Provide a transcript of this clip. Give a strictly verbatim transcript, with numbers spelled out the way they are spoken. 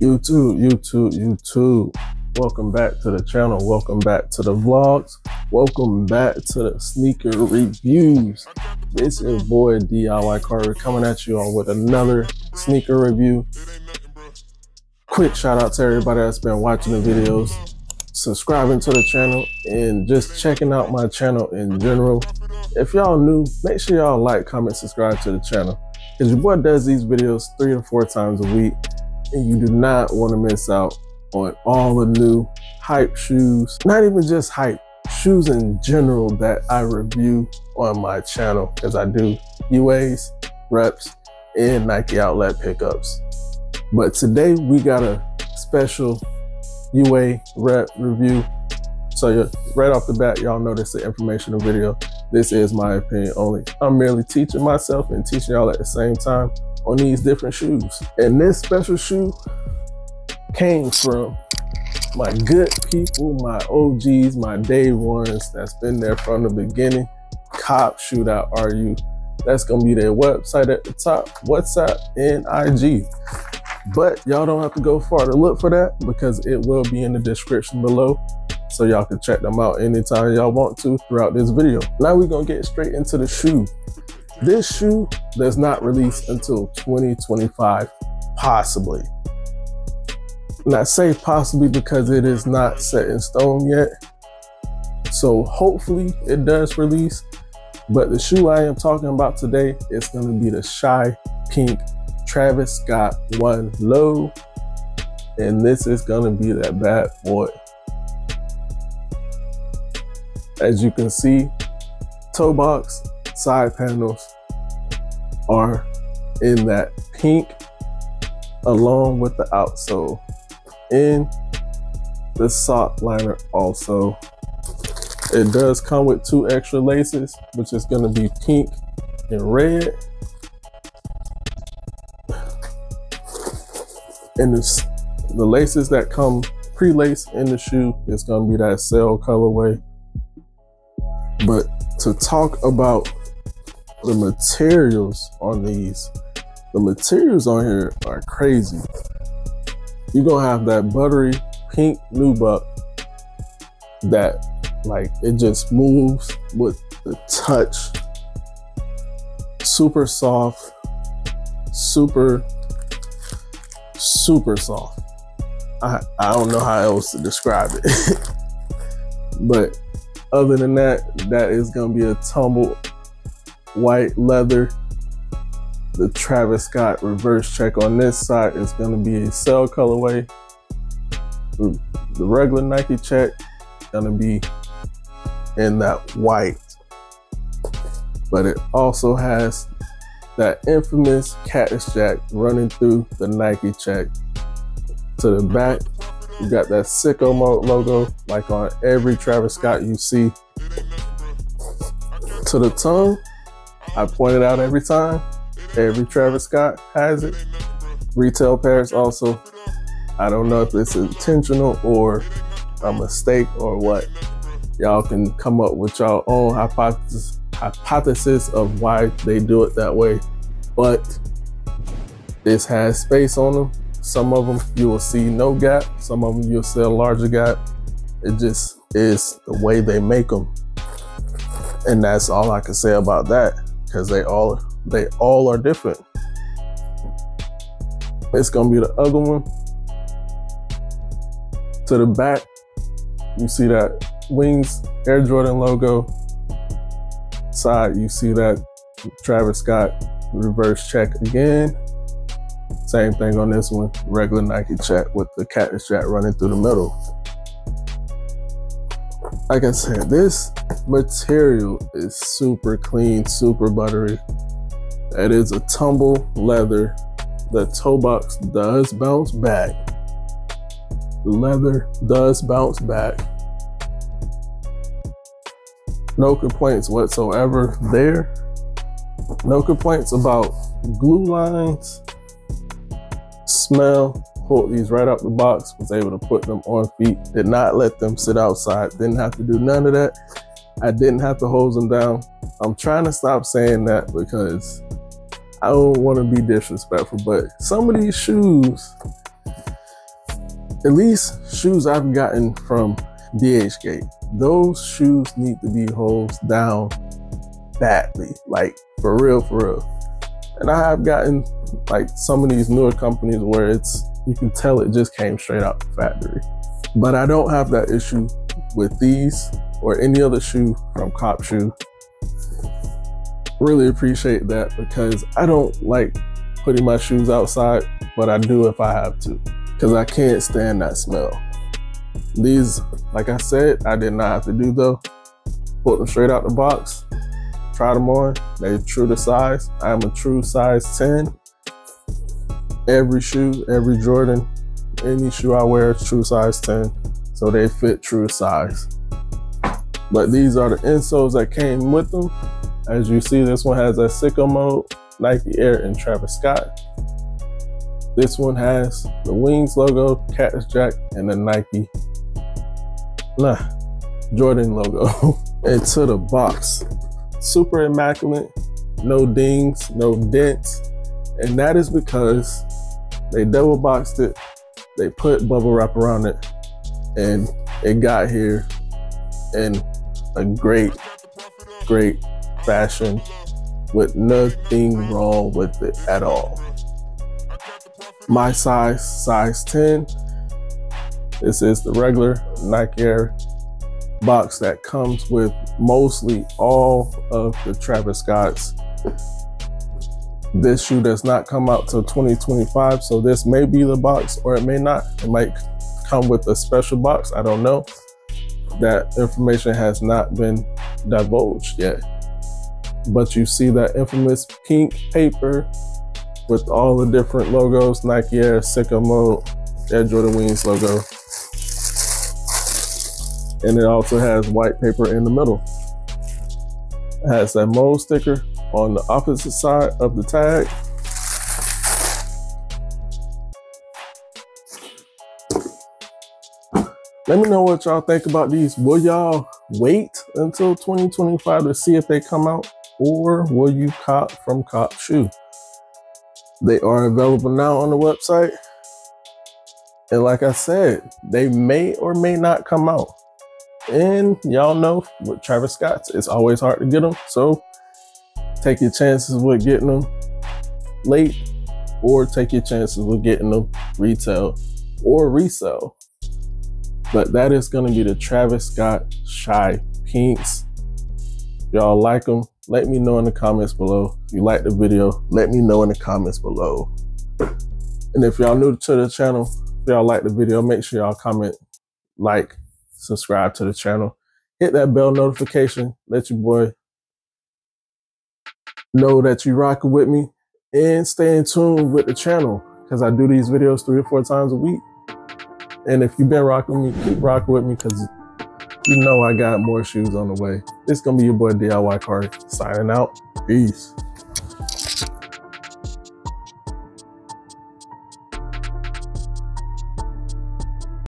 YouTube, YouTube, YouTube. Welcome back to the channel. Welcome back to the vlogs. Welcome back to the sneaker reviews. This is boy D I Y Cari coming at you on with another sneaker review. Quick shout out to everybody that's been watching the videos, subscribing to the channel, and just checking out my channel in general. If y'all new, make sure y'all like, comment, subscribe to the channel, because your boy does these videos three to four times a week, and you do not want to miss out on all the new hype shoes, not even just hype, shoes in general that I review on my channel, because I do U As, reps, and Nike outlet pickups. But today we got a special U A rep review. So right off the bat, y'all know this is an informational video. This is my opinion only. I'm merely teaching myself and teaching y'all at the same time on these different shoes. And this special shoe came from my good people, my O Gs, my day ones that's been there from the beginning, Copshoe dot R U. That's gonna be their website at the top, WhatsApp and I G. But y'all don't have to go far to look for that, because it will be in the description below, so y'all can check them out anytime y'all want to throughout this video. Now we're gonna get straight into the shoe. This shoe does not release until twenty twenty-five, possibly. And I say possibly because it is not set in stone yet. So hopefully it does release. But the shoe I am talking about today is gonna be the Shy Pink Travis Scott One Low, and this is gonna be that bad boy. As you can see, toe box, side panels are in that pink, along with the outsole, and the sock liner also. It does come with two extra laces, which is gonna be pink and red. And this, the laces that come pre-lace in the shoe is gonna be that cell colorway. But to talk about the materials on these, the materials on here are crazy. You're gonna have that buttery pink nubuck that, like, it just moves with the touch. Super soft, super super soft. I, I don't know how else to describe it. But other than that, that is gonna be a tumbled white leather. The Travis Scott reverse check on this side is gonna be a cell colorway. The regular Nike check gonna be in that white. But it also has that infamous Cactus Jack running through the Nike check. To the back, you got that Sicko Mode logo, like on every Travis Scott you see. To the tongue, I point it out every time. Every Travis Scott has it. Retail pairs also. I don't know if it's intentional or a mistake or what. Y'all can come up with y'all own hypothesis hypothesis of why they do it that way, but this has space on them. Some of them you will see no gap, some of them you'll see a larger gap. It just is the way they make them, and that's all I can say about that, because they all they all are different. It's gonna be the other one. To the back, you see that Wings Air Jordan logo. Side, you see that Travis Scott reverse check again. Same thing on this one, regular Nike check with the Cactus Jack running through the middle. Like I said, this material is super clean, super buttery. It is a tumble leather. The toe box does bounce back. The leather does bounce back. No complaints whatsoever there. No complaints about glue lines. Smell, pulled these right out the box, was able to put them on feet, did not let them sit outside, didn't have to do none of that. I didn't have to hose them down. I'm trying to stop saying that because I don't want to be disrespectful, but some of these shoes, at least shoes I've gotten from DHgate, those shoes need to be hosed down badly, like for real, for real. And I have gotten like some of these newer companies where it's, you can tell it just came straight out the factory. But I don't have that issue with these or any other shoe from Copshoe. Really appreciate that, because I don't like putting my shoes outside, but I do if I have to, because I can't stand that smell. These, like I said, I did not have to do though. Put them straight out the box, try them on, they're true to size. I am a true size ten. Every shoe, every Jordan, any shoe I wear is true size ten. So they fit true size. But these are the insoles that came with them. As you see, this one has a Sicko Mode, Nike Air, and Travis Scott. This one has the Wings logo, Cactus Jack, and the Nike, nah, Jordan logo. And to the box, super immaculate, no dings, no dents. And that is because they double boxed it, they put bubble wrap around it, and it got here in a great, great fashion with nothing wrong with it at all. My size, size ten. This is the regular Nike Air box that comes with mostly all of the Travis Scott's. This shoe does not come out till twenty twenty-five, so this may be the box or it may not. It might come with a special box, I don't know. That information has not been divulged yet. But you see that infamous pink paper with all the different logos, Nike Air, Sicko Mode, Air Jordan Wings logo. And it also has white paper in the middle. It has that mold sticker on the opposite side of the tag. Let me know what y'all think about these. Will y'all wait until twenty twenty-five to see if they come out? Or will you cop from Copshoe? They are available now on the website. And like I said, they may or may not come out. And y'all know with Travis Scott's, it's always hard to get them. So take your chances with getting them late, or take your chances with getting them retail or resell. But that is gonna be the Travis Scott Shy Pinks. Y'all like them? Let me know in the comments below. If you like the video, let me know in the comments below. And if y'all new to the channel, if y'all like the video, make sure y'all comment, like, subscribe to the channel. Hit that bell notification. Let your boy know that you rocking with me. And stay in tune with the channel, because I do these videos three or four times a week. And if you've been rocking with me, keep rocking with me, because you know I got more shoes on the way. It's gonna be your boy D I Y Cari signing out. Peace.